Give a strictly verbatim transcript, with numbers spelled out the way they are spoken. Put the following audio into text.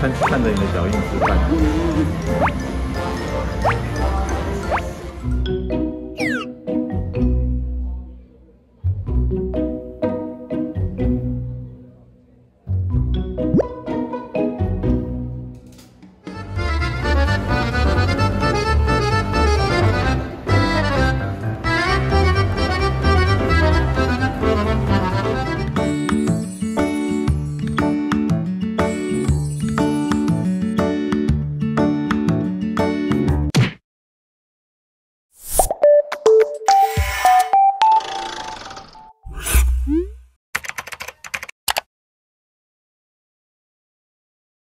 看看着你的脚印吃饭。